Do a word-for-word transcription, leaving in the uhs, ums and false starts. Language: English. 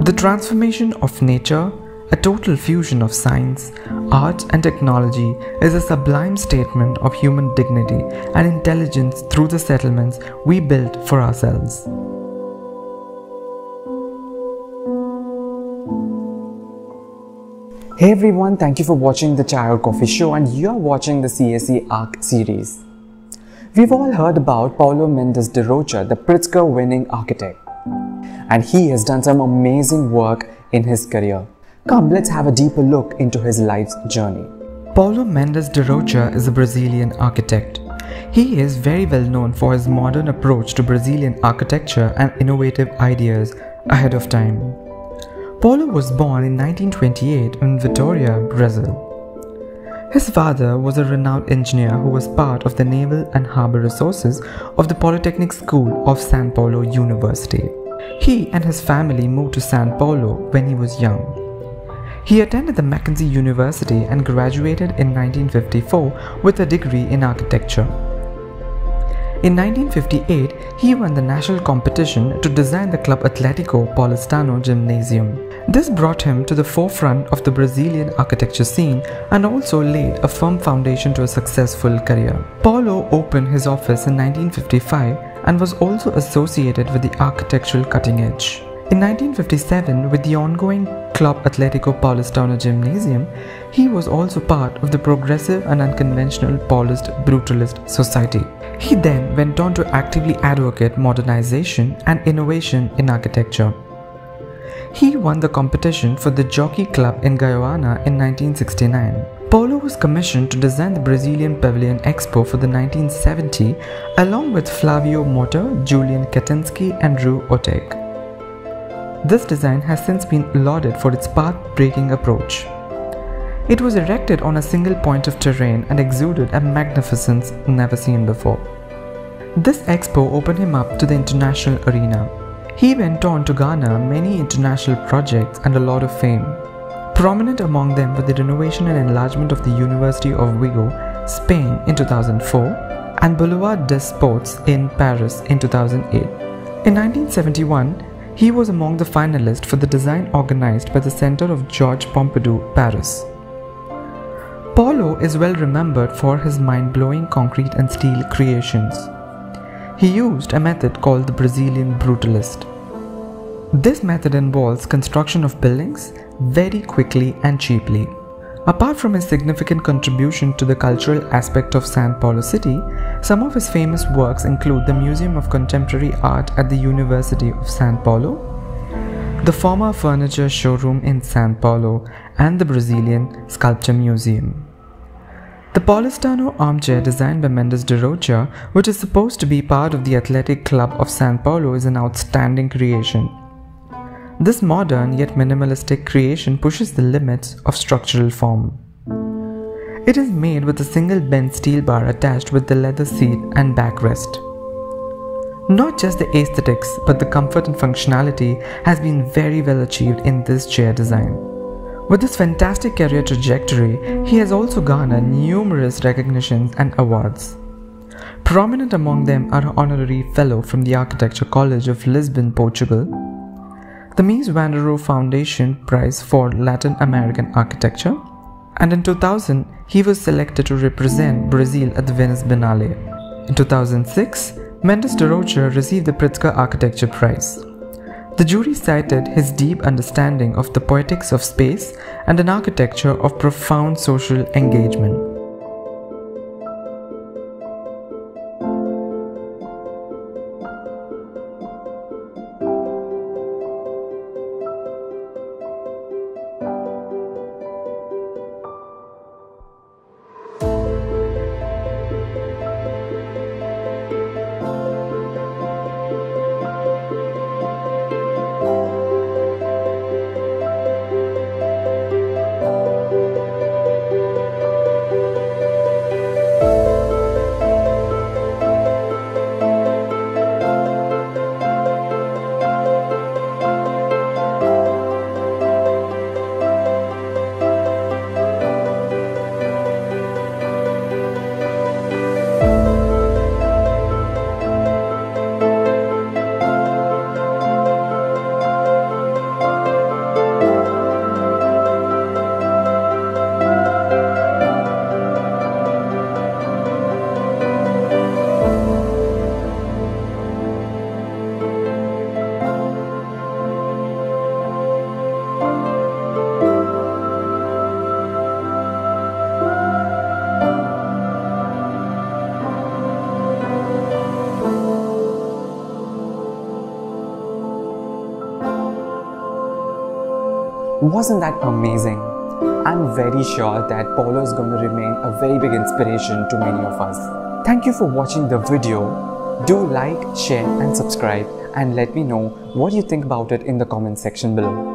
The transformation of nature, a total fusion of science, art and technology, is a sublime statement of human dignity and intelligence through the settlements we built for ourselves. Hey everyone, thank you for watching the Chai Aur Coffee Show, and you're watching the C A C Arch series. We've all heard about Paulo Mendes da Rocha, the Pritzker winning architect, and he has done some amazing work in his career. Come, let's have a deeper look into his life's journey. Paulo Mendes da Rocha is a Brazilian architect. He is very well known for his modern approach to Brazilian architecture and innovative ideas ahead of time. Paulo was born in nineteen twenty-eight in Vitoria, Brazil. His father was a renowned engineer who was part of the Naval and Harbour Resources of the Polytechnic School of Sao Paulo University. He and his family moved to Sao Paulo when he was young. He attended the Mackenzie University and graduated in nineteen fifty-four with a degree in architecture. In nineteen fifty-eight, he won the national competition to design the club Atlético Paulistano Gymnasium. This brought him to the forefront of the Brazilian architecture scene and also laid a firm foundation to a successful career. Paulo opened his office in nineteen fifty-five and was also associated with the architectural cutting edge. In nineteen fifty-seven, with the ongoing Club Atlético Paulistano Gymnasium, he was also part of the progressive and unconventional Paulist Brutalist Society. He then went on to actively advocate modernization and innovation in architecture. He won the competition for the Jockey Club in Guyana in nineteen sixty-nine. Paulo was commissioned to design the Brazilian Pavilion Expo for the nineteen seventy along with Flavio Motta, Julian Katinsky and Rui Otec. This design has since been lauded for its path-breaking approach. It was erected on a single point of terrain and exuded a magnificence never seen before. This expo opened him up to the international arena. He went on to garner many international projects and a lot of fame. Prominent among them were the renovation and enlargement of the University of Vigo, Spain in two thousand four and Boulevard des Sports in Paris in two thousand eight. In nineteen seventy-one, he was among the finalists for the design organized by the Centre of Georges Pompidou, Paris. Paulo is well remembered for his mind-blowing concrete and steel creations. He used a method called the Brazilian Brutalist. This method involves construction of buildings very quickly and cheaply. Apart from his significant contribution to the cultural aspect of Sao Paulo City, some of his famous works include the Museum of Contemporary Art at the University of Sao Paulo, the former furniture showroom in Sao Paulo, and the Brazilian Sculpture Museum. The Paulistano armchair designed by Mendes da Rocha, which is supposed to be part of the Athletic Club of Sao Paulo, is an outstanding creation. This modern yet minimalistic creation pushes the limits of structural form. It is made with a single bent steel bar attached with the leather seat and backrest. Not just the aesthetics but the comfort and functionality has been very well achieved in this chair design. With this fantastic career trajectory, he has also garnered numerous recognitions and awards. Prominent among them are an honorary fellow from the Architecture College of Lisbon, Portugal, the Mies van der Rohe Foundation Prize for Latin American Architecture, and in two thousand he was selected to represent Brazil at the Venice Biennale. In two thousand six, Mendes da Rocha received the Pritzker Architecture Prize. The jury cited his deep understanding of the poetics of space and an architecture of profound social engagement. Wasn't that amazing? I'm very sure that Paulo is going to remain a very big inspiration to many of us. Thank you for watching the video. Do like, share and subscribe, and let me know what you think about it in the comment section below.